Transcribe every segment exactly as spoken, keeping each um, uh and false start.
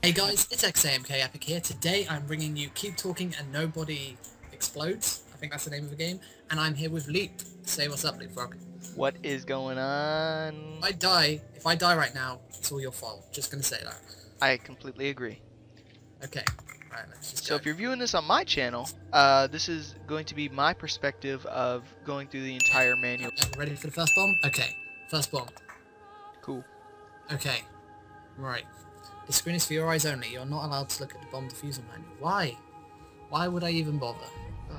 Hey guys, it's X A M K Epic here. Today I'm bringing you Keep Talking and Nobody Explodes. I think that's the name of the game. And I'm here with Leap. Say what's up, Leapfrog. What is going on? If I die, if I die right now, it's all your fault. Just gonna say that. I completely agree. Okay. Right, let's just so go. If you're viewing this on my channel, uh, this is going to be my perspective of going through the entire manual. Ready for the first bomb? Okay. First bomb. Cool. Okay. Right. The screen is for your eyes only. You're not allowed to look at the bomb defusal manual. Why? Why would I even bother? Ugh.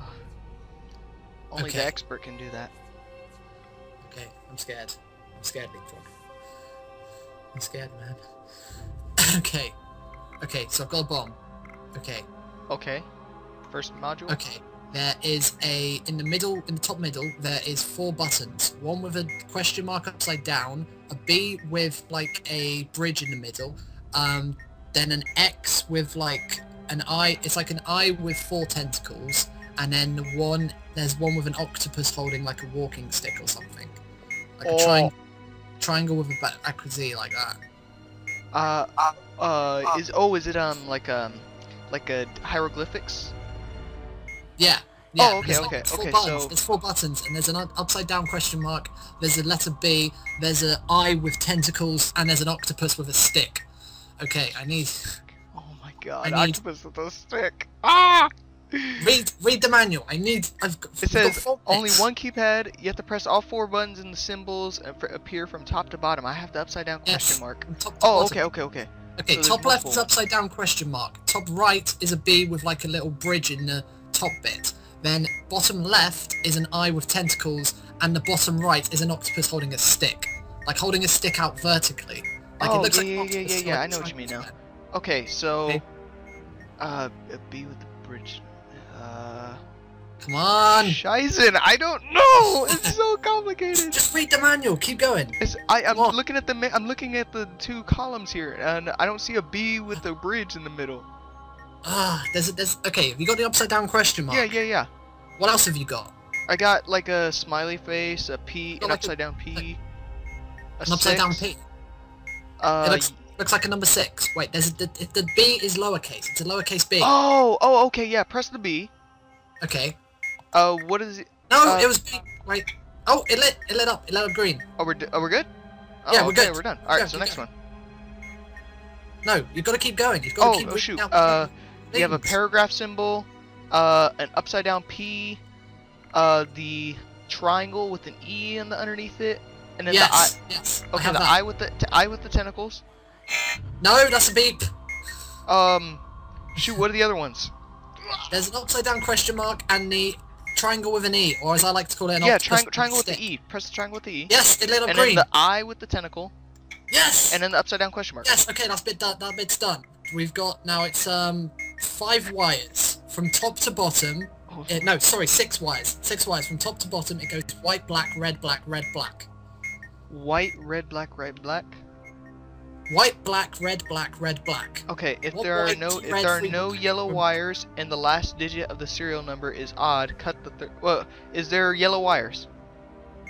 Only okay. The expert can do that. Okay, I'm scared. I'm scared, Leapfrog. I'm scared, man. Okay. Okay, so I've got a bomb. Okay. Okay. First module. Okay. There is a... In the middle, in the top middle, there is four buttons. One with a question mark upside down, a B with, like, a bridge in the middle, Um, then an X with like an eye, it's like an eye with four tentacles, and then the one, there's one with an octopus holding like a walking stick or something. Like oh. a tri triangle with a acquisite like that. Uh, uh, uh, is, oh, is it, um, like, um, like a hieroglyphics? Yeah. Yeah, oh, okay, like okay, four okay, buttons. So... There's four buttons, and there's an upside-down question mark, there's a letter B, there's an eye with tentacles, and there's an octopus with a stick. Okay, I need... Oh my god, I need, octopus with a stick! Ah! Read, read the manual, I need... I've got, it says, got only one keypad, you have to press all four buttons and the symbols appear from top to bottom. I have the upside-down yes, question mark. Top to oh, bottom. okay, okay, okay. Okay, so top left is upside-down question mark. Top right is a B with like a little bridge in the top bit. Then bottom left is an eye with tentacles, and the bottom right is an octopus holding a stick. Like holding a stick out vertically. Like oh, it looks yeah, like yeah, yeah, yeah, yeah, like I know what you mean now. Okay, so... Okay. Uh, a B with the bridge... Uh... Come on! Shizen, I don't know! It's so complicated! Just read the manual, keep going! It's, I, I'm, looking at the ma I'm looking at the two columns here, and I don't see a B with the bridge in the middle. Ah, uh, there's a... There's, okay, have you got the upside down question mark? Yeah, yeah, yeah. What else have you got? I got, like, a smiley face, a P, an like upside a, down P... A, a an upside six. Down P? Uh, it looks, looks like a number six. Wait, there's a, the, the B is lowercase. It's a lowercase b. Oh, oh, okay, yeah. Press the B. Okay. Uh, what is it? No, uh, it was B. Wait. Oh, it lit. It lit up. It lit up green. Oh, we're oh, we're good. Oh, yeah, we're okay, good. We're done. All right, yeah, so next going. one. No, you've got to keep going. You've got oh, to keep oh, shoot. Out uh, things. You have a paragraph symbol, uh, an upside down P, uh, the triangle with an E in the underneath it. And then yes, the eye. Yes, okay, the eye with the t eye with the tentacles. No, that's a beep. Um, shoot, what are the other ones? There's an upside down question mark and the triangle with an E, or as I like to call it, an yeah, tri triangle with stick. the E. Press the triangle with the E. Yes, it lit up and green. And then the eye with the tentacle. Yes. And then the upside down question mark. Yes. Okay, that's bit that that bit's done. We've got now it's um five wires from top to bottom. Oh. It, no, sorry, six wires. Six wires from top to bottom. It goes white, black, red, black, red, black. White, red, black, red, black. White, black, red, black, red, black. Okay, if what there are white, no if there are no yellow wires and the last digit of the serial number is odd, cut the third. Well, is there yellow wires?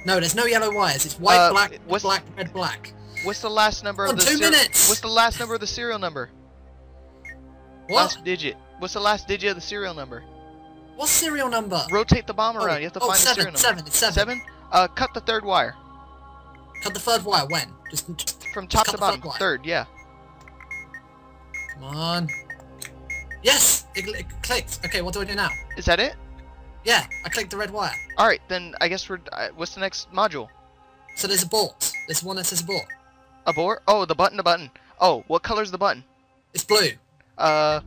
No, there's no yellow wires. It's white, uh, black, what's, black, red, black. What's the last number oh, of the two minutes? What's the last number of the serial number? What? Last digit. What's the last digit of the serial number? What serial number? Rotate the bomb around. Oh, you have to oh, find seven, the serial number. Seven. It's seven. Seven. Uh, cut the third wire. Cut the third wire when? Just, just from top just to bottom. Third, third, yeah. Come on. Yes, it, it clicked. Okay, what do I do now? Is that it? Yeah, I clicked the red wire. All right, then I guess we're. Uh, what's the next module? So there's abort. There's one that says abort. Abort? Oh, the button, the button. Oh, what color's the button? It's blue. Uh,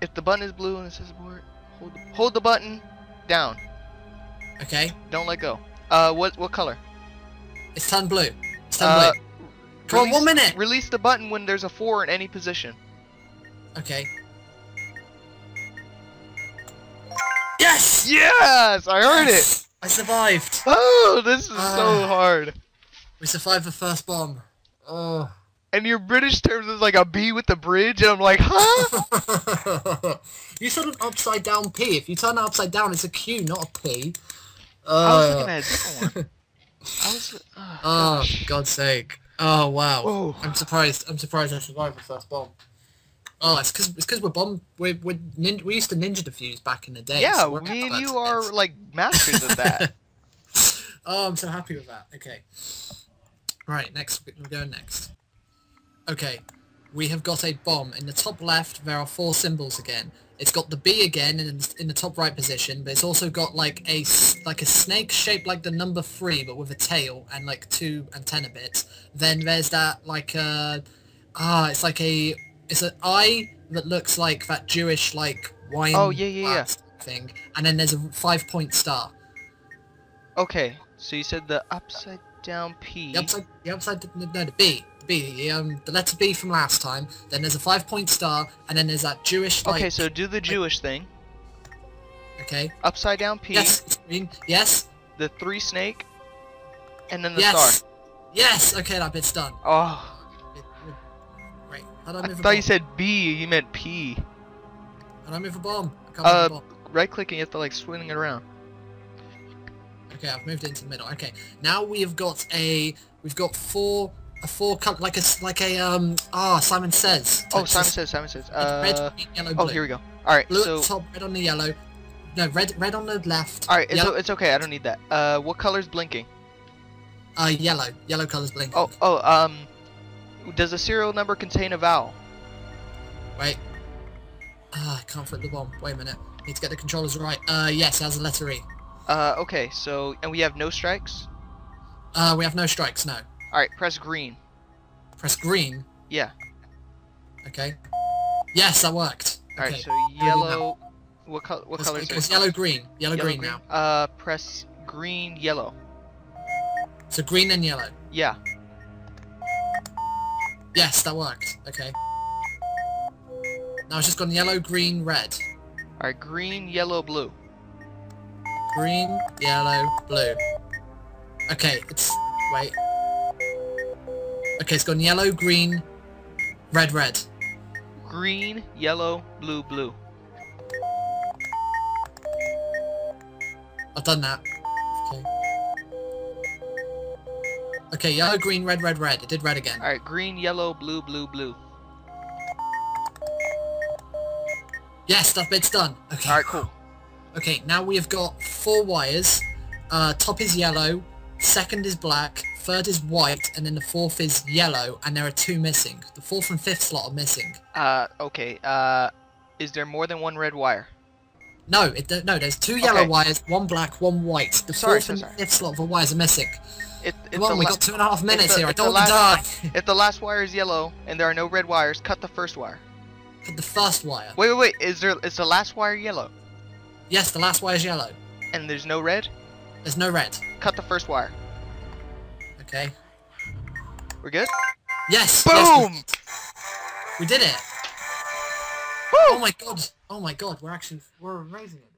if the button is blue and it says abort, hold the, hold the button down. Okay. Don't let go. Uh, what what color? It's turned blue. It's turned uh, blue. Come release, on, one minute! Release the button when there's a four in any position. Okay. Yes! Yes! I heard yes! it! I survived! Oh, this is uh, so hard. We survived the first bomb. Oh. And your British terms is like a B with the bridge, and I'm like, huh? You said an upside down P. If you turn it upside down, it's a Q, not a P. Uh, I was looking at a different one. I was, oh, oh God's sake! Oh wow! Whoa. I'm surprised. I'm surprised I survived the first bomb. Oh, it's because it's because we're bomb. We're, we're nin we used to ninja defuse back in the day. Yeah, so me and you are this. like masters of that. Oh, I'm so happy with that. Okay. Right, next we go next. Okay, we have got a bomb. In the top left, there are four symbols again. It's got the B again in in the top right position, but it's also got like a like a snake shaped like the number three, but with a tail and like two antenna bits. Then there's that like a ah, it's like a it's an eye that looks like that Jewish like wine oh, yeah, yeah, yeah. thing, and then there's a five point star. Okay, so you said the upside down P. The upside, the upside, no, the B. B, um, the letter B from last time. Then there's a five-point star, and then there's that Jewish. Like, okay, so do the Jewish like, thing. Okay. Upside down P. Yes. It's green. Yes. The three snake, and then the yes. star. Yes. Okay, that bit's done. Oh. It, it, wait. How do I, move I a thought bomb? You said B. You meant P. How do I move a bomb? I can't uh, move a bomb. Right-clicking, you have to like swing it around. Okay, I've moved it into the middle. Okay, now we've got a we've got four. A four cup like a like a um ah oh, Simon Says. Oh, Simon Says. Simon Says. Uh, red, green, yellow, blue. Oh, here we go. All right. Blue so... at the top, red on the yellow. No, red, red on the left. All right, it's, it's okay. I don't need that. Uh, what color's blinking? Uh, yellow. Yellow color's blinking. Oh, oh. Um, does the serial number contain a vowel? Wait. Ah, uh, I can't flip the bomb. Wait a minute. I need to get the controllers right. Uh, yes, it has a letter E. Uh, okay. So, and we have no strikes. Uh, we have no strikes. No. Alright, press green. Press green? Yeah. Okay. Yes, that worked. Alright, okay. So yellow... What, co what color is it? It's yellow-green. Yellow-green yellow, now. Uh, press green, yellow. So green and yellow? Yeah. Yes, that worked. Okay. Now it's just gone yellow, green, red. Alright, green, yellow, blue. Green, yellow, blue. Okay, it's... Wait... Okay, it's gone yellow, green, red, red. Green, yellow, blue, blue. I've done that. Okay. Okay, yellow, green, red, red, red. It did red again. Alright, green, yellow, blue, blue, blue. Yes, that bit's done. Okay. Alright, cool. Okay, now we have got four wires. Uh, top is yellow, second is black, third is white, and then the fourth is yellow, and there are two missing. The fourth and fifth slot are missing. Uh, okay. Uh, is there more than one red wire? No, it no. There's two yellow okay. wires, one black, one white. The sorry, fourth so and sorry. fifth slot of the wires are missing. It, it's Come on, we got two and a half minutes the, here. I don't want last, to die. If the last wire is yellow and there are no red wires, cut the first wire. Cut the first wire. Wait, wait, wait. Is there? Is the last wire yellow? Yes, the last wire is yellow. And there's no red? There's no red. Cut the first wire. Okay. We're good? Yes! Boom! Yes, we did it! Woo! Oh my god! Oh my god, we're actually, we're raising it.